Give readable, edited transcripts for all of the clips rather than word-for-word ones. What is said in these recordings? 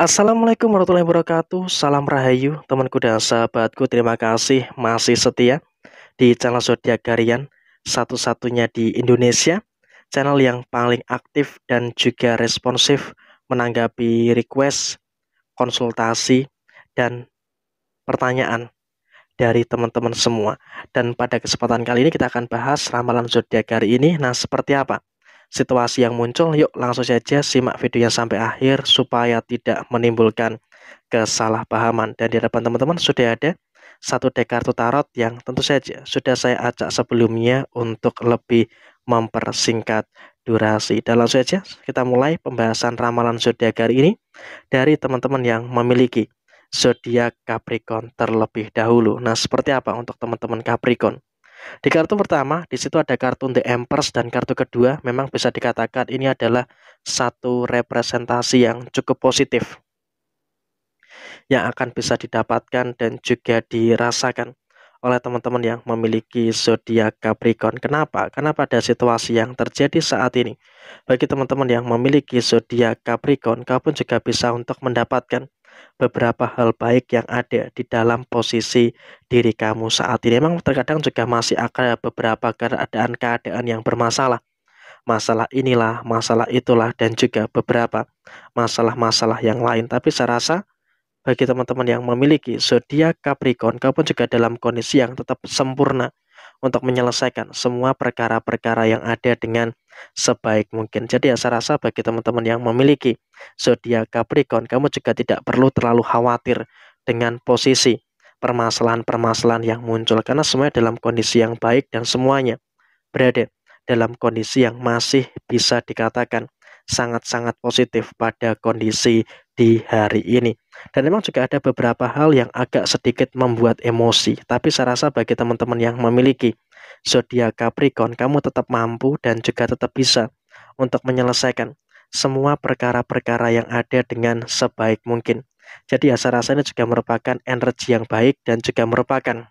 Assalamualaikum warahmatullahi wabarakatuh. Salam rahayu temanku dan sahabatku. Terima kasih masih setia di channel Zodiakarian, satu-satunya di Indonesia, channel yang paling aktif dan juga responsif menanggapi request, konsultasi, dan pertanyaan dari teman-teman semua. Dan pada kesempatan kali ini kita akan bahas ramalan zodiak hari ini. Nah, seperti apa situasi yang muncul? Yuk langsung saja simak videonya sampai akhir supaya tidak menimbulkan kesalahpahaman. Dan di hadapan teman-teman sudah ada satu deck kartu tarot yang tentu saja sudah saya acak sebelumnya untuk lebih mempersingkat durasi. Dan langsung saja kita mulai pembahasan ramalan zodiak hari ini dari teman-teman yang memiliki zodiak Capricorn terlebih dahulu. Nah, seperti apa untuk teman-teman Capricorn? Di kartu pertama, di situ ada kartu The Empress, dan kartu kedua memang bisa dikatakan ini adalah satu representasi yang cukup positif yang akan bisa didapatkan dan juga dirasakan oleh teman-teman yang memiliki zodiak Capricorn. Kenapa? Karena pada situasi yang terjadi saat ini, bagi teman-teman yang memiliki zodiak Capricorn, kau pun juga bisa untuk mendapatkan beberapa hal baik yang ada di dalam posisi diri kamu saat ini. Memang terkadang juga masih ada beberapa keadaan-keadaan yang bermasalah. Masalah inilah, masalah itulah, dan juga beberapa masalah-masalah yang lain. Tapi saya rasa bagi teman-teman yang memiliki zodiak Capricorn, kau pun juga dalam kondisi yang tetap sempurna untuk menyelesaikan semua perkara-perkara yang ada dengan sebaik mungkin. Jadi ya, saya rasa bagi teman-teman yang memiliki zodiak Capricorn, kamu juga tidak perlu terlalu khawatir dengan posisi permasalahan-permasalahan yang muncul, karena semuanya dalam kondisi yang baik dan semuanya berada dalam kondisi yang masih bisa dikatakan sangat-sangat positif pada kondisi di hari ini. Dan memang juga ada beberapa hal yang agak sedikit membuat emosi, tapi saya rasa bagi teman-teman yang memiliki zodiak Capricorn, kamu tetap mampu dan juga tetap bisa untuk menyelesaikan semua perkara-perkara yang ada dengan sebaik mungkin. Jadi ya, saya rasa ini juga merupakan energi yang baik dan juga merupakan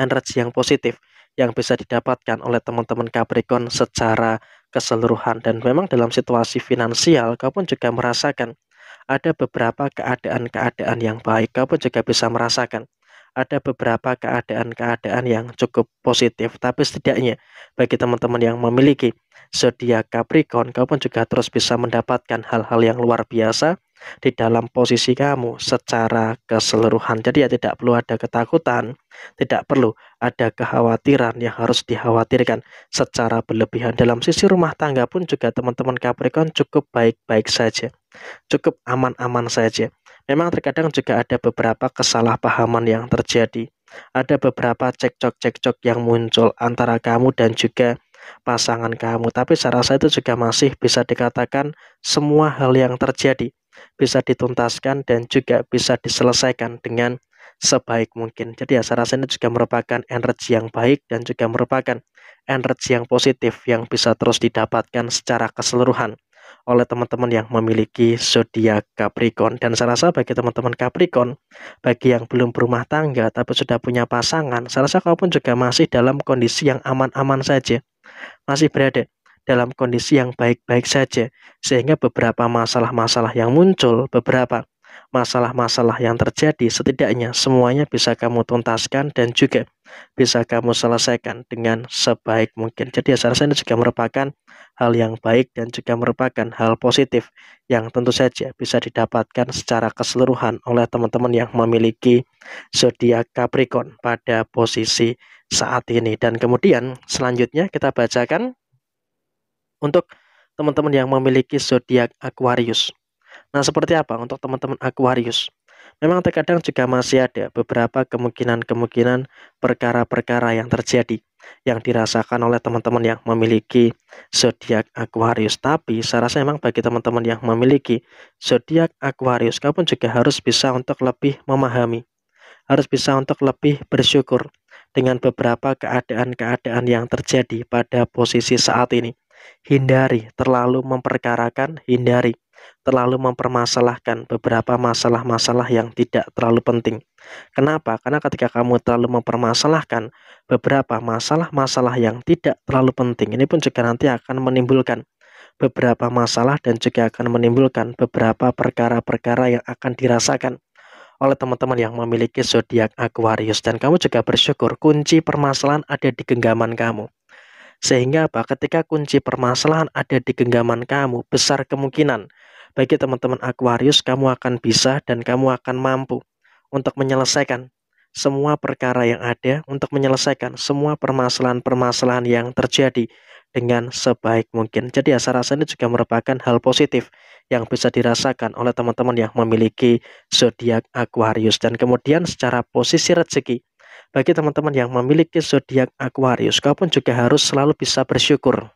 energi yang positif yang bisa didapatkan oleh teman-teman Capricorn secara keseluruhan. Dan memang dalam situasi finansial, kau pun juga merasakan ada beberapa keadaan-keadaan yang baik. Kau pun juga bisa merasakan ada beberapa keadaan-keadaan yang cukup positif. Tapi setidaknya bagi teman-teman yang memiliki zodiak Capricorn, kau pun juga terus bisa mendapatkan hal-hal yang luar biasa di dalam posisi kamu secara keseluruhan. Jadi ya, tidak perlu ada ketakutan, tidak perlu ada kekhawatiran yang harus dikhawatirkan secara berlebihan. Dalam sisi rumah tangga pun juga teman-teman Capricorn cukup baik-baik saja, cukup aman-aman saja. Memang terkadang juga ada beberapa kesalahpahaman yang terjadi, ada beberapa cekcok-cekcok yang muncul antara kamu dan juga pasangan kamu. Tapi saya rasa itu juga masih bisa dikatakan semua hal yang terjadi bisa dituntaskan dan juga bisa diselesaikan dengan sebaik mungkin. Jadi ya, saya rasa ini juga merupakan energi yang baik dan juga merupakan energi yang positif yang bisa terus didapatkan secara keseluruhan oleh teman-teman yang memiliki zodiak Capricorn. Dan saya rasa bagi teman-teman Capricorn, bagi yang belum berumah tangga tapi sudah punya pasangan, saya rasa kau pun juga masih dalam kondisi yang aman-aman saja, masih berada dalam kondisi yang baik-baik saja, sehingga beberapa masalah-masalah yang muncul, beberapa masalah-masalah yang terjadi, setidaknya semuanya bisa kamu tuntaskan dan juga bisa kamu selesaikan dengan sebaik mungkin. Jadi ya, saya rasa ini juga merupakan hal yang baik dan juga merupakan hal positif yang tentu saja bisa didapatkan secara keseluruhan oleh teman-teman yang memiliki zodiak Capricorn pada posisi saat ini. Dan kemudian selanjutnya kita bacakan untuk teman-teman yang memiliki zodiak Aquarius. Nah, seperti apa untuk teman-teman Aquarius? Memang terkadang juga masih ada beberapa kemungkinan-kemungkinan perkara-perkara yang terjadi yang dirasakan oleh teman-teman yang memiliki zodiak Aquarius. Tapi saya rasa memang bagi teman-teman yang memiliki zodiak Aquarius, kau pun juga harus bisa untuk lebih memahami, harus bisa untuk lebih bersyukur dengan beberapa keadaan-keadaan yang terjadi pada posisi saat ini. Hindari terlalu memperkarakan, hindari terlalu mempermasalahkan beberapa masalah-masalah yang tidak terlalu penting. Kenapa? Karena ketika kamu terlalu mempermasalahkan beberapa masalah-masalah yang tidak terlalu penting, ini pun juga nanti akan menimbulkan beberapa masalah dan juga akan menimbulkan beberapa perkara-perkara yang akan dirasakan oleh teman-teman yang memiliki zodiak Aquarius. Dan kamu juga bersyukur kunci permasalahan ada di genggaman kamu. Sehingga apa? Ketika kunci permasalahan ada di genggaman kamu, besar kemungkinan bagi teman-teman Aquarius kamu akan bisa dan kamu akan mampu untuk menyelesaikan semua perkara yang ada, untuk menyelesaikan semua permasalahan-permasalahan yang terjadi dengan sebaik mungkin. Jadi rasa ini juga merupakan hal positif yang bisa dirasakan oleh teman-teman yang memiliki zodiak Aquarius. Dan kemudian secara posisi rezeki, bagi teman-teman yang memiliki zodiak Aquarius, kau pun juga harus selalu bisa bersyukur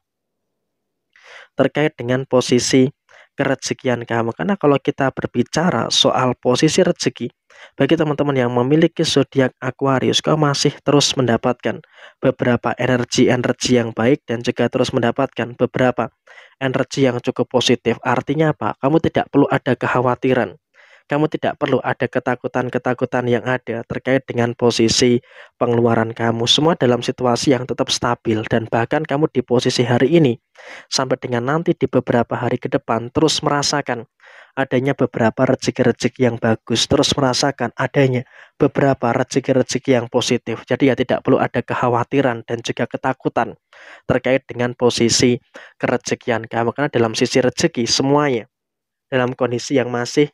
terkait dengan posisi kerezekian kamu. Karena kalau kita berbicara soal posisi rezeki, bagi teman-teman yang memiliki zodiak Aquarius, kau masih terus mendapatkan beberapa energi-energi yang baik dan juga terus mendapatkan beberapa energi yang cukup positif. Artinya apa? Kamu tidak perlu ada kekhawatiran, kamu tidak perlu ada ketakutan-ketakutan yang ada terkait dengan posisi pengeluaran kamu. Semua dalam situasi yang tetap stabil, dan bahkan kamu di posisi hari ini sampai dengan nanti di beberapa hari ke depan terus merasakan adanya beberapa rezeki-rezeki yang bagus, terus merasakan adanya beberapa rezeki-rezeki yang positif. Jadi ya tidak perlu ada kekhawatiran dan juga ketakutan terkait dengan posisi kerezekian kamu. Karena dalam sisi rezeki semuanya dalam kondisi yang masih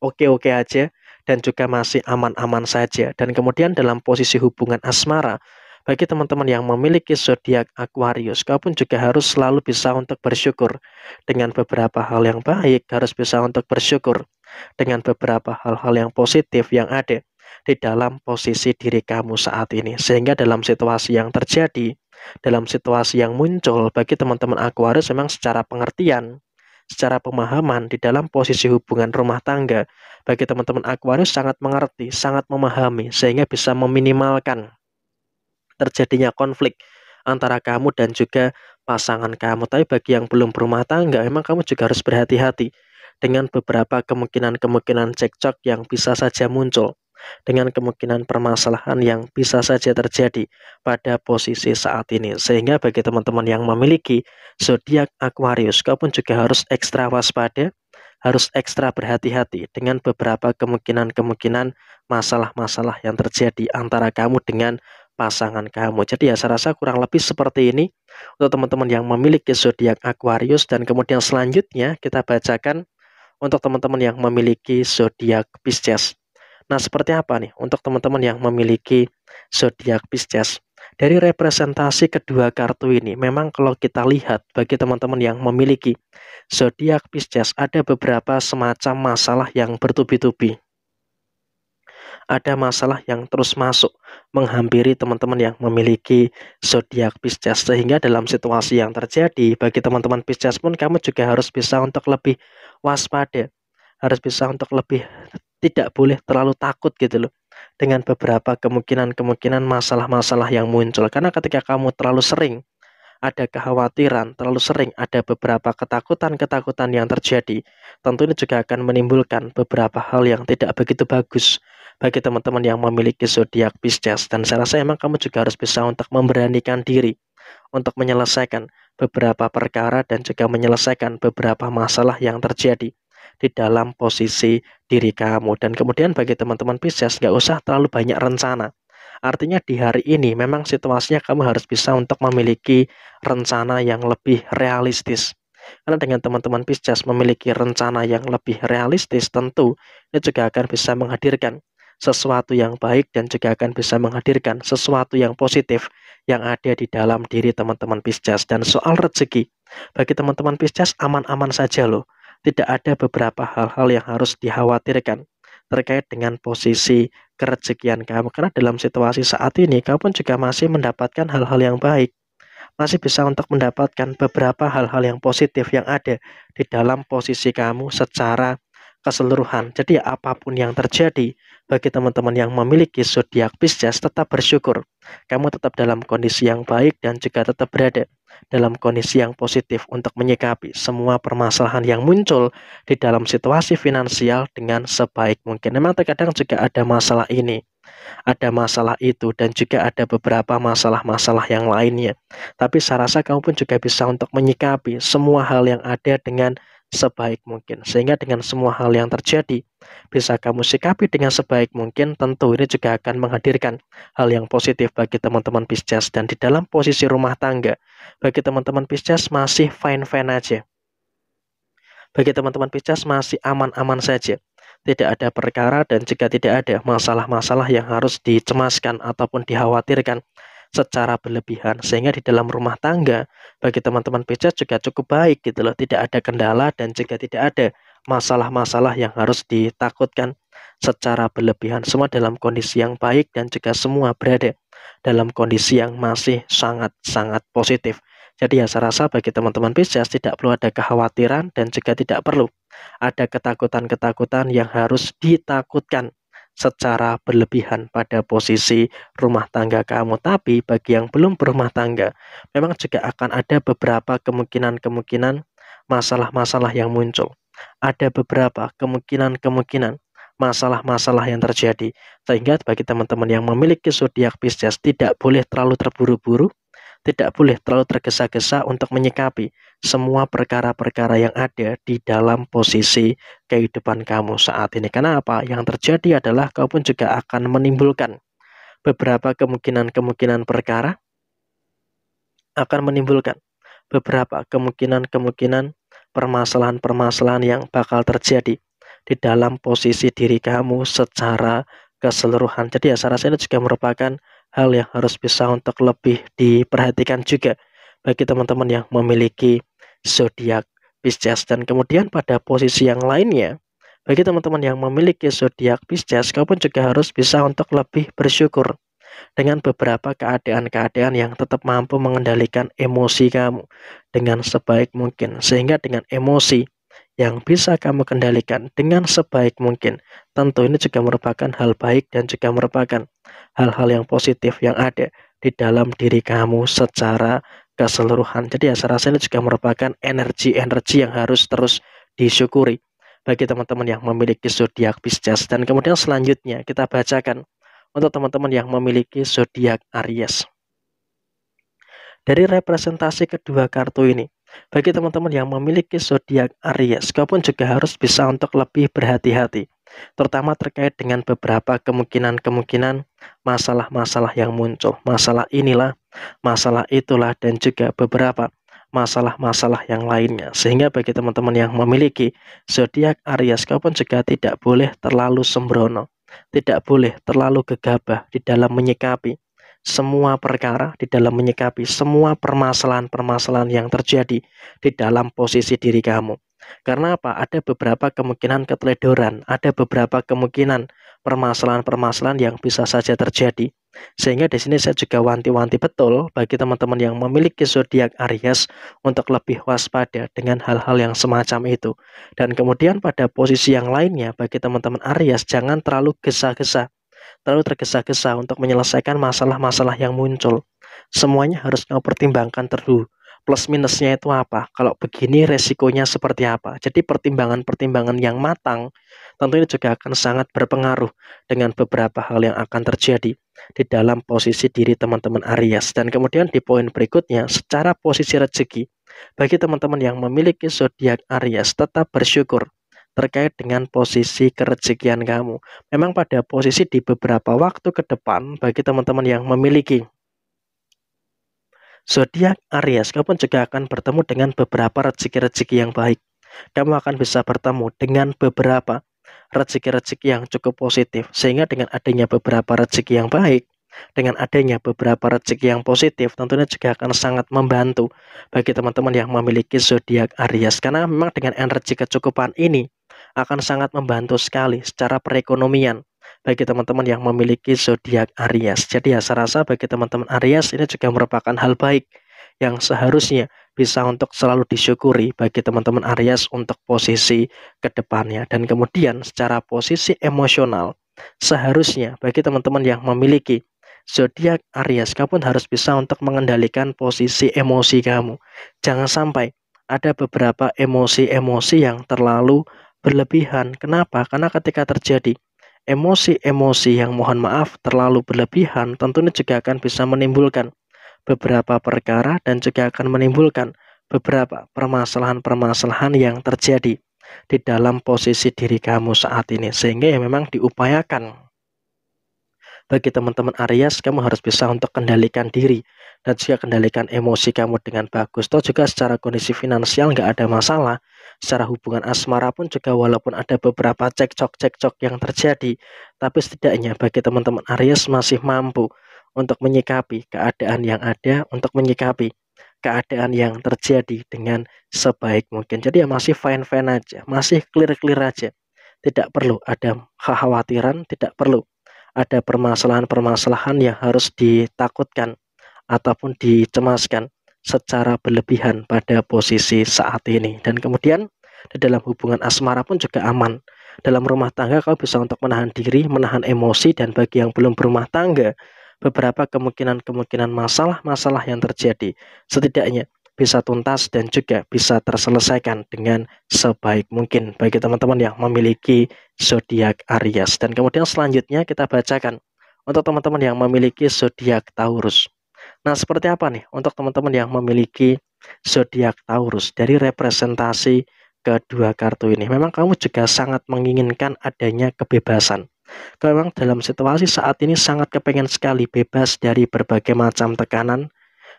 oke-oke aja dan juga masih aman-aman saja. Dan kemudian dalam posisi hubungan asmara, bagi teman-teman yang memiliki zodiak Aquarius, kau pun juga harus selalu bisa untuk bersyukur dengan beberapa hal yang baik, harus bisa untuk bersyukur dengan beberapa hal-hal yang positif yang ada di dalam posisi diri kamu saat ini. Sehingga dalam situasi yang terjadi, dalam situasi yang muncul, bagi teman-teman Aquarius memang secara pengertian, secara pemahaman di dalam posisi hubungan rumah tangga, bagi teman-teman Aquarius sangat mengerti, sangat memahami, sehingga bisa meminimalkan terjadinya konflik antara kamu dan juga pasangan kamu. Tapi bagi yang belum berumah tangga, memang kamu juga harus berhati-hati dengan beberapa kemungkinan-kemungkinan cekcok yang bisa saja muncul, dengan kemungkinan permasalahan yang bisa saja terjadi pada posisi saat ini. Sehingga bagi teman-teman yang memiliki zodiak Aquarius, kau pun juga harus ekstra waspada, harus ekstra berhati-hati dengan beberapa kemungkinan-kemungkinan masalah-masalah yang terjadi antara kamu dengan pasangan kamu. Jadi ya saya rasa kurang lebih seperti ini untuk teman-teman yang memiliki zodiak Aquarius. Dan kemudian selanjutnya kita bacakan untuk teman-teman yang memiliki zodiak Pisces. Nah, seperti apa nih untuk teman-teman yang memiliki zodiak Pisces? Dari representasi kedua kartu ini, memang kalau kita lihat bagi teman-teman yang memiliki zodiak Pisces ada beberapa semacam masalah yang bertubi-tubi. Ada masalah yang terus masuk menghampiri teman-teman yang memiliki zodiak Pisces. Sehingga dalam situasi yang terjadi bagi teman-teman Pisces pun, kamu juga harus bisa untuk lebih waspada, harus bisa untuk lebih tidak boleh terlalu takut gitu loh dengan beberapa kemungkinan-kemungkinan masalah-masalah yang muncul. Karena ketika kamu terlalu sering ada kekhawatiran, terlalu sering ada beberapa ketakutan-ketakutan yang terjadi, tentu ini juga akan menimbulkan beberapa hal yang tidak begitu bagus bagi teman-teman yang memiliki zodiak Pisces. Dan saya rasa emang kamu juga harus bisa untuk memberanikan diri untuk menyelesaikan beberapa perkara dan juga menyelesaikan beberapa masalah yang terjadi di dalam posisi diri kamu. Dan kemudian bagi teman-teman Pisces, nggak usah terlalu banyak rencana. Artinya di hari ini memang situasinya kamu harus bisa untuk memiliki rencana yang lebih realistis. Karena dengan teman-teman Pisces memiliki rencana yang lebih realistis, tentu ini juga akan bisa menghadirkan sesuatu yang baik dan juga akan bisa menghadirkan sesuatu yang positif yang ada di dalam diri teman-teman Pisces. Dan soal rezeki, bagi teman-teman Pisces aman-aman saja loh. Tidak ada beberapa hal-hal yang harus dikhawatirkan terkait dengan posisi kerezekian kamu. Karena dalam situasi saat ini, kamu pun juga masih mendapatkan hal-hal yang baik, masih bisa untuk mendapatkan beberapa hal-hal yang positif yang ada di dalam posisi kamu secara keseluruhan. Jadi apapun yang terjadi, bagi teman-teman yang memiliki zodiak Pisces, tetap bersyukur. Kamu tetap dalam kondisi yang baik dan juga tetap berada dalam kondisi yang positif untuk menyikapi semua permasalahan yang muncul di dalam situasi finansial dengan sebaik mungkin. Memang terkadang juga ada masalah ini ada masalah itu dan juga ada beberapa masalah-masalah yang lainnya. Tapi saya rasa kamu pun juga bisa untuk menyikapi semua hal yang ada dengan sebaik mungkin, sehingga dengan semua hal yang terjadi bisa kamu sikapi dengan sebaik mungkin. Tentu ini juga akan menghadirkan hal yang positif bagi teman-teman Pisces. Dan di dalam posisi rumah tangga bagi teman-teman Pisces masih fine-fine aja, bagi teman-teman Pisces masih aman-aman saja, tidak ada perkara dan juga tidak ada masalah-masalah yang harus dicemaskan ataupun dikhawatirkan secara berlebihan. Sehingga di dalam rumah tangga bagi teman-teman Pisces juga cukup baik gitu loh, tidak ada kendala dan juga tidak ada masalah-masalah yang harus ditakutkan secara berlebihan. Semua dalam kondisi yang baik dan juga semua berada dalam kondisi yang masih sangat-sangat positif. Jadi ya, saya rasa bagi teman-teman Pisces tidak perlu ada kekhawatiran dan juga tidak perlu ada ketakutan-ketakutan yang harus ditakutkan secara berlebihan pada posisi rumah tangga kamu. Tapi bagi yang belum berumah tangga, memang juga akan ada beberapa kemungkinan-kemungkinan masalah-masalah yang muncul. Ada beberapa kemungkinan-kemungkinan masalah-masalah yang terjadi. Sehingga bagi teman-teman yang memiliki zodiak Pisces tidak boleh terlalu terburu-buru, tidak boleh terlalu tergesa-gesa untuk menyikapi semua perkara-perkara yang ada di dalam posisi kehidupan kamu saat ini. Karena apa yang terjadi adalah kau pun juga akan menimbulkan beberapa kemungkinan-kemungkinan perkara, akan menimbulkan beberapa kemungkinan-kemungkinan permasalahan-permasalahan yang bakal terjadi di dalam posisi diri kamu secara keseluruhan. Jadi ya, saya rasa ini juga merupakan hal yang harus bisa untuk lebih diperhatikan juga bagi teman-teman yang memiliki zodiak Pisces. Dan kemudian pada posisi yang lainnya, bagi teman-teman yang memiliki zodiak Pisces, kau pun juga harus bisa untuk lebih bersyukur dengan beberapa keadaan-keadaan yang tetap mampu mengendalikan emosi kamu dengan sebaik mungkin. Sehingga dengan emosi yang bisa kamu kendalikan dengan sebaik mungkin, tentu ini juga merupakan hal baik dan juga merupakan hal-hal yang positif yang ada di dalam diri kamu secara keseluruhan. Jadi ya, saya rasa ini juga merupakan energi-energi yang harus terus disyukuri bagi teman-teman yang memiliki zodiak Pisces. Dan kemudian selanjutnya kita bacakan untuk teman-teman yang memiliki zodiak Aries. Dari representasi kedua kartu ini, bagi teman-teman yang memiliki zodiak Aries, kau pun juga harus bisa untuk lebih berhati-hati, terutama terkait dengan beberapa kemungkinan-kemungkinan masalah-masalah yang muncul. Masalah inilah, masalah itulah, dan juga beberapa masalah-masalah yang lainnya. Sehingga bagi teman-teman yang memiliki zodiak Aries, kau pun juga tidak boleh terlalu sembrono, tidak boleh terlalu gegabah di dalam menyikapi semua perkara, di dalam menyikapi semua permasalahan-permasalahan yang terjadi di dalam posisi diri kamu. Karena apa? Ada beberapa kemungkinan keteledoran, ada beberapa kemungkinan permasalahan-permasalahan yang bisa saja terjadi. Sehingga di sini saya juga wanti-wanti betul bagi teman-teman yang memiliki zodiak Aries untuk lebih waspada dengan hal-hal yang semacam itu. Dan kemudian pada posisi yang lainnya, bagi teman-teman Aries jangan terlalu gesa-gesa, terlalu tergesa-gesa untuk menyelesaikan masalah-masalah yang muncul. Semuanya harus kamu pertimbangkan terlebih dahulu. Plus minusnya itu apa? Kalau begini resikonya seperti apa? Jadi pertimbangan-pertimbangan yang matang tentu ini juga akan sangat berpengaruh dengan beberapa hal yang akan terjadi di dalam posisi diri teman-teman Aries. Dan kemudian di poin berikutnya, secara posisi rezeki, bagi teman-teman yang memiliki zodiak Aries tetap bersyukur terkait dengan posisi kerezekian kamu. Memang pada posisi di beberapa waktu ke depan, bagi teman-teman yang memiliki zodiak Aries, kamu juga akan bertemu dengan beberapa rezeki-rezeki yang baik. Kamu akan bisa bertemu dengan beberapa rezeki-rezeki yang cukup positif. Sehingga dengan adanya beberapa rezeki yang baik, dengan adanya beberapa rezeki yang positif, tentunya juga akan sangat membantu bagi teman-teman yang memiliki zodiak Aries. Karena memang dengan energi kecukupan ini akan sangat membantu sekali secara perekonomian bagi teman-teman yang memiliki zodiak Aries. Jadi ya, saya rasa bagi teman-teman Aries ini juga merupakan hal baik yang seharusnya bisa untuk selalu disyukuri bagi teman-teman Aries untuk posisi kedepannya. Dan kemudian secara posisi emosional, seharusnya bagi teman-teman yang memiliki zodiak Aries, kamu pun harus bisa untuk mengendalikan posisi emosi kamu. Jangan sampai ada beberapa emosi-emosi yang terlalu berlebihan. Kenapa? Karena ketika terjadi Emosi-emosi yang mohon maaf terlalu berlebihan tentunya juga akan bisa menimbulkan beberapa perkara dan juga akan menimbulkan beberapa permasalahan-permasalahan yang terjadi di dalam posisi diri kamu saat ini. Sehingga ya memang diupayakan bagi teman-teman Aries, kamu harus bisa untuk kendalikan diri dan juga kendalikan emosi kamu dengan bagus. Toh juga secara kondisi finansial nggak ada masalah. Secara hubungan asmara pun juga walaupun ada beberapa cekcok-cekcok yang terjadi, tapi setidaknya bagi teman-teman Aries masih mampu untuk menyikapi keadaan yang ada, untuk menyikapi keadaan yang terjadi dengan sebaik mungkin. Jadi ya masih fine-fine aja, masih clear-clear aja. Tidak perlu ada kekhawatiran, tidak perlu ada permasalahan-permasalahan yang harus ditakutkan ataupun dicemaskan secara berlebihan pada posisi saat ini. Dan kemudian di dalam hubungan asmara pun juga aman. Dalam rumah tangga kau bisa untuk menahan diri, menahan emosi. Dan bagi yang belum berumah tangga, beberapa kemungkinan-kemungkinan masalah-masalah yang terjadi setidaknya bisa tuntas dan juga bisa terselesaikan dengan sebaik mungkin bagi teman-teman yang memiliki zodiak Aries. Dan kemudian selanjutnya kita bacakan untuk teman-teman yang memiliki zodiak Taurus. Nah, seperti apa nih untuk teman-teman yang memiliki zodiak Taurus dari representasi kedua kartu ini? Memang kamu juga sangat menginginkan adanya kebebasan. Kamu memang dalam situasi saat ini sangat kepengen sekali bebas dari berbagai macam tekanan,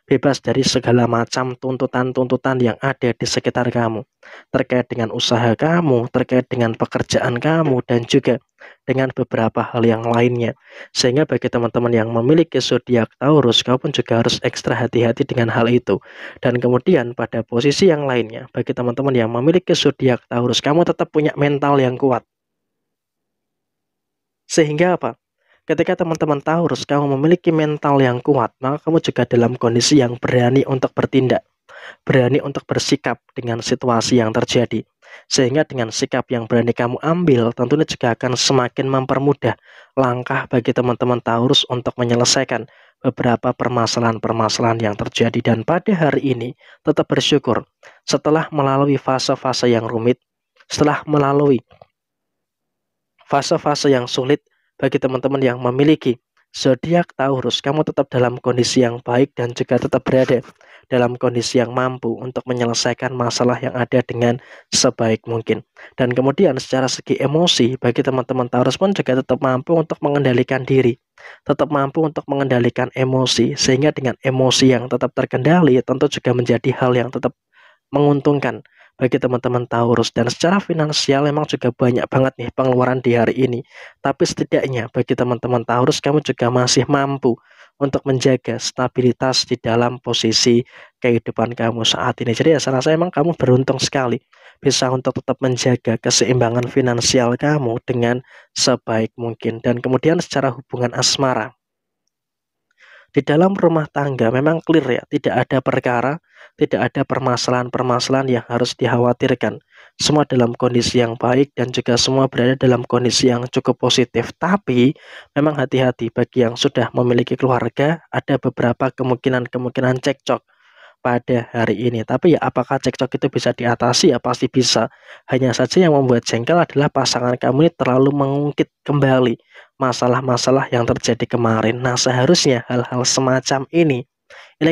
bebas dari segala macam tuntutan-tuntutan yang ada di sekitar kamu, terkait dengan usaha kamu, terkait dengan pekerjaan kamu, dan juga dengan beberapa hal yang lainnya. Sehingga bagi teman-teman yang memiliki zodiak Taurus, kau pun juga harus ekstra hati-hati dengan hal itu. Dan kemudian pada posisi yang lainnya, bagi teman-teman yang memiliki zodiak Taurus, kamu tetap punya mental yang kuat. Sehingga apa? Ketika teman-teman Taurus kamu memiliki mental yang kuat, maka kamu juga dalam kondisi yang berani untuk bertindak, berani untuk bersikap dengan situasi yang terjadi. Sehingga dengan sikap yang berani kamu ambil, tentunya juga akan semakin mempermudah langkah bagi teman-teman Taurus untuk menyelesaikan beberapa permasalahan-permasalahan yang terjadi. Dan pada hari ini tetap bersyukur setelah melalui fase-fase yang rumit, setelah melalui fase-fase yang sulit. Bagi teman-teman yang memiliki zodiak Taurus, kamu tetap dalam kondisi yang baik dan juga tetap berada dalam kondisi yang mampu untuk menyelesaikan masalah yang ada dengan sebaik mungkin. Dan kemudian secara segi emosi, bagi teman-teman Taurus pun juga tetap mampu untuk mengendalikan diri, tetap mampu untuk mengendalikan emosi. Sehingga dengan emosi yang tetap terkendali, tentu juga menjadi hal yang tetap menguntungkan bagi teman-teman Taurus. Dan secara finansial memang juga banyak banget nih pengeluaran di hari ini, tapi setidaknya bagi teman-teman Taurus, kamu juga masih mampu untuk menjaga stabilitas di dalam posisi kehidupan kamu saat ini. Jadi ya saya rasa memang kamu beruntung sekali bisa untuk tetap menjaga keseimbangan finansial kamu dengan sebaik mungkin. Dan kemudian secara hubungan asmara, di dalam rumah tangga memang clear ya, tidak ada perkara, tidak ada permasalahan-permasalahan yang harus dikhawatirkan. Semua dalam kondisi yang baik dan juga semua berada dalam kondisi yang cukup positif. Tapi memang hati-hati bagi yang sudah memiliki keluarga, ada beberapa kemungkinan-kemungkinan cekcok pada hari ini. Tapi ya apakah cekcok itu bisa diatasi? Ya pasti bisa. Hanya saja yang membuat jengkel adalah pasangan kamu ini terlalu mengungkit kembali masalah-masalah yang terjadi kemarin. Nah, seharusnya hal-hal semacam ini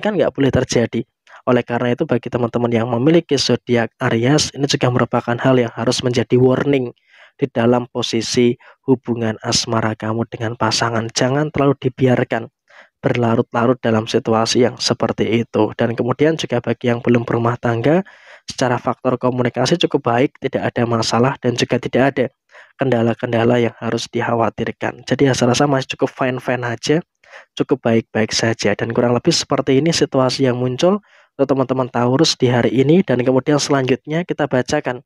kan nggak boleh terjadi. Oleh karena itu bagi teman-teman yang memiliki zodiak Aries, ini juga merupakan hal yang harus menjadi warning di dalam posisi hubungan asmara kamu dengan pasangan. Jangan terlalu dibiarkan berlarut-larut dalam situasi yang seperti itu. Dan kemudian juga bagi yang belum berumah tangga, secara faktor komunikasi cukup baik, tidak ada masalah dan juga tidak ada kendala-kendala yang harus dikhawatirkan. Jadi saya rasa masih cukup fine-fine aja, cukup baik-baik saja. Dan kurang lebih seperti ini situasi yang muncul untuk teman-teman Taurus di hari ini. Dan kemudian selanjutnya kita bacakan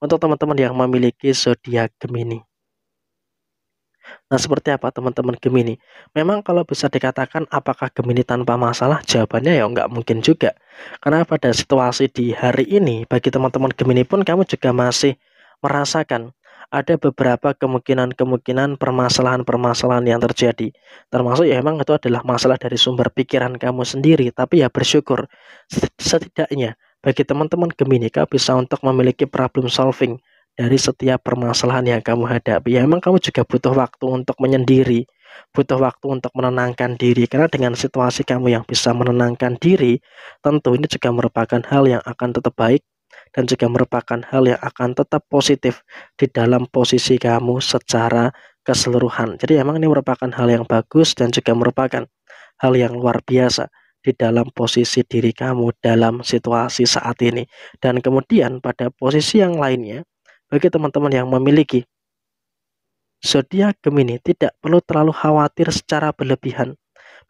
untuk teman-teman yang memiliki zodiak Gemini. Nah, seperti apa teman-teman Gemini? Memang kalau bisa dikatakan apakah Gemini tanpa masalah? Jawabannya ya nggak mungkin juga. Karena pada situasi di hari ini, bagi teman-teman Gemini pun kamu juga masih merasakan ada beberapa kemungkinan-kemungkinan permasalahan-permasalahan yang terjadi. Termasuk ya memang itu adalah masalah dari sumber pikiran kamu sendiri. Tapi ya bersyukur setidaknya bagi teman-teman Gemini, kamu bisa untuk memiliki problem solving dari setiap permasalahan yang kamu hadapi. Ya memang kamu juga butuh waktu untuk menyendiri, butuh waktu untuk menenangkan diri, karena dengan situasi kamu yang bisa menenangkan diri, tentu ini juga merupakan hal yang akan tetap baik dan juga merupakan hal yang akan tetap positif di dalam posisi kamu secara keseluruhan. Jadi emang ini merupakan hal yang bagus dan juga merupakan hal yang luar biasa di dalam posisi diri kamu dalam situasi saat ini. Dan kemudian pada posisi yang lainnya, bagi teman-teman yang memiliki zodiak Gemini, tidak perlu terlalu khawatir secara berlebihan.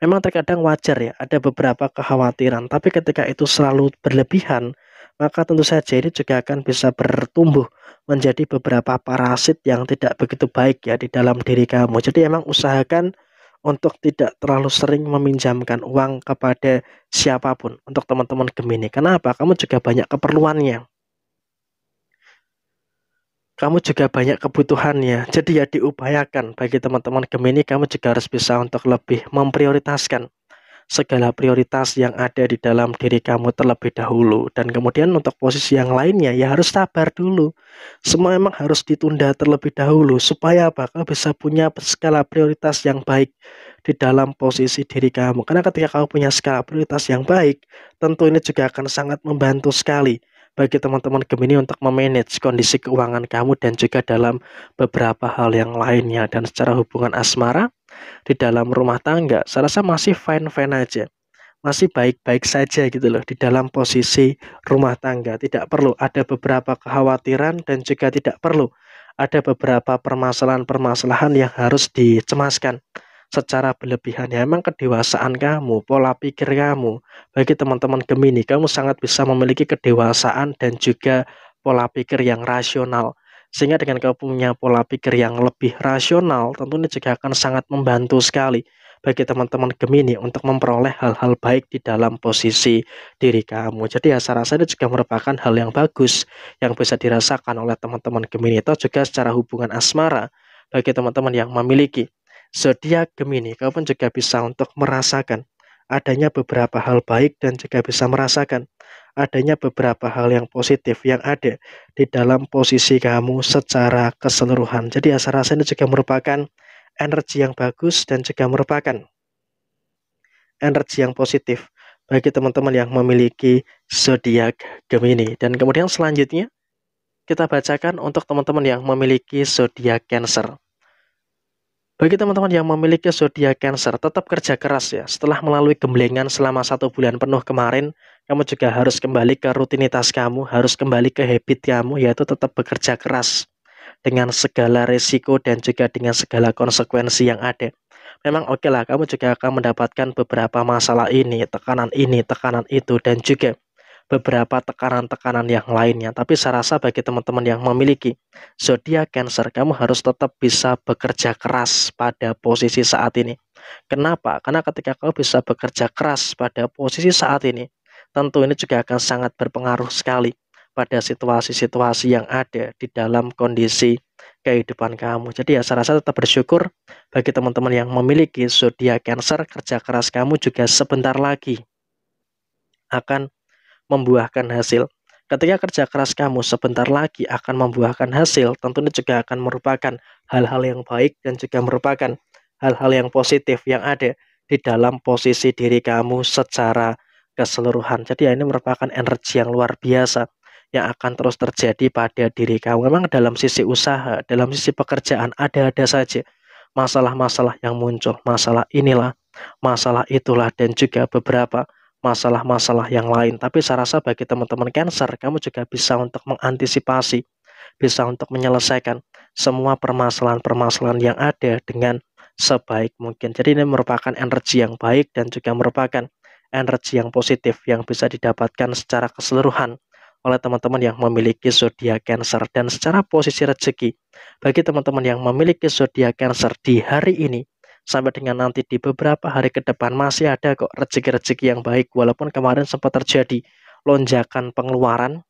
Memang terkadang wajar ya, ada beberapa kekhawatiran, tapi ketika itu selalu berlebihan, maka tentu saja ini juga akan bisa bertumbuh menjadi beberapa parasit yang tidak begitu baik ya di dalam diri kamu. Jadi emang usahakan untuk tidak terlalu sering meminjamkan uang kepada siapapun untuk teman-teman Gemini. Kenapa? Kamu juga banyak keperluannya, kamu juga banyak kebutuhannya. Jadi ya diupayakan bagi teman-teman Gemini, kamu juga harus bisa untuk lebih memprioritaskan segala prioritas yang ada di dalam diri kamu terlebih dahulu. Dan kemudian untuk posisi yang lainnya, ya harus sabar dulu. Semua memang harus ditunda terlebih dahulu, supaya apa? Kamu bisa punya skala prioritas yang baik di dalam posisi diri kamu. Karena ketika kamu punya skala prioritas yang baik, tentu ini juga akan sangat membantu sekali bagi teman-teman Gemini untuk memanage kondisi keuangan kamu dan juga dalam beberapa hal yang lainnya. Dan secara hubungan asmara di dalam rumah tangga, saya rasa masih fine-fine aja, masih baik-baik saja gitu loh di dalam posisi rumah tangga. Tidak perlu ada beberapa kekhawatiran dan juga tidak perlu ada beberapa permasalahan-permasalahan yang harus dicemaskan secara berlebihan. Ya memang kedewasaan kamu, pola pikir kamu, bagi teman-teman Gemini, kamu sangat bisa memiliki kedewasaan dan juga pola pikir yang rasional. Sehingga dengan kamu punya pola pikir yang lebih rasional, tentunya juga akan sangat membantu sekali bagi teman-teman Gemini untuk memperoleh hal-hal baik di dalam posisi diri kamu. Jadi ya saya rasa ini juga merupakan hal yang bagus yang bisa dirasakan oleh teman-teman Gemini. Atau juga secara hubungan asmara, bagi teman-teman yang memiliki zodiak Gemini, kamu pun juga bisa untuk merasakan adanya beberapa hal baik dan juga bisa merasakan adanya beberapa hal yang positif yang ada di dalam posisi kamu secara keseluruhan. Jadi ya saya rasa ini juga merupakan energi yang bagus dan juga merupakan energi yang positif bagi teman-teman yang memiliki zodiak Gemini. Dan kemudian selanjutnya kita bacakan untuk teman-teman yang memiliki zodiak Cancer. Bagi teman-teman yang memiliki zodiak Cancer, tetap kerja keras ya. Setelah melalui gemblengan selama 1 bulan penuh kemarin, kamu juga harus kembali ke rutinitas kamu, harus kembali ke habit kamu, yaitu tetap bekerja keras dengan segala resiko dan juga dengan segala konsekuensi yang ada. Memang oke lah, kamu juga akan mendapatkan beberapa masalah ini, tekanan itu, dan juga beberapa tekanan-tekanan yang lainnya. Tapi saya rasa bagi teman-teman yang memiliki zodiak Cancer, kamu harus tetap bisa bekerja keras pada posisi saat ini. Kenapa? Karena ketika kamu bisa bekerja keras pada posisi saat ini, tentu ini juga akan sangat berpengaruh sekali pada situasi-situasi yang ada di dalam kondisi kehidupan kamu. Jadi ya saya rasa tetap bersyukur bagi teman-teman yang memiliki zodiak Cancer. Kerja keras kamu juga sebentar lagi akan membuahkan hasil. Ketika kerja keras kamu sebentar lagi akan membuahkan hasil, tentunya juga akan merupakan hal-hal yang baik dan juga merupakan hal-hal yang positif yang ada di dalam posisi diri kamu secara keseluruhan. Jadi ya ini merupakan energi yang luar biasa yang akan terus terjadi pada diri kamu. Memang dalam sisi usaha, dalam sisi pekerjaan ada-ada saja masalah-masalah yang muncul, masalah inilah, masalah itulah, dan juga beberapa masalah-masalah yang lain. Tapi saya rasa bagi teman-teman Cancer, kamu juga bisa untuk mengantisipasi, bisa untuk menyelesaikan semua permasalahan-permasalahan yang ada dengan sebaik mungkin. Jadi ini merupakan energi yang baik dan juga merupakan energi yang positif yang bisa didapatkan secara keseluruhan oleh teman-teman yang memiliki zodiak Cancer. Dan secara posisi rezeki, bagi teman-teman yang memiliki zodiak Cancer di hari ini sampai dengan nanti di beberapa hari ke depan, masih ada kok rezeki-rezeki yang baik. Walaupun kemarin sempat terjadi lonjakan pengeluaran,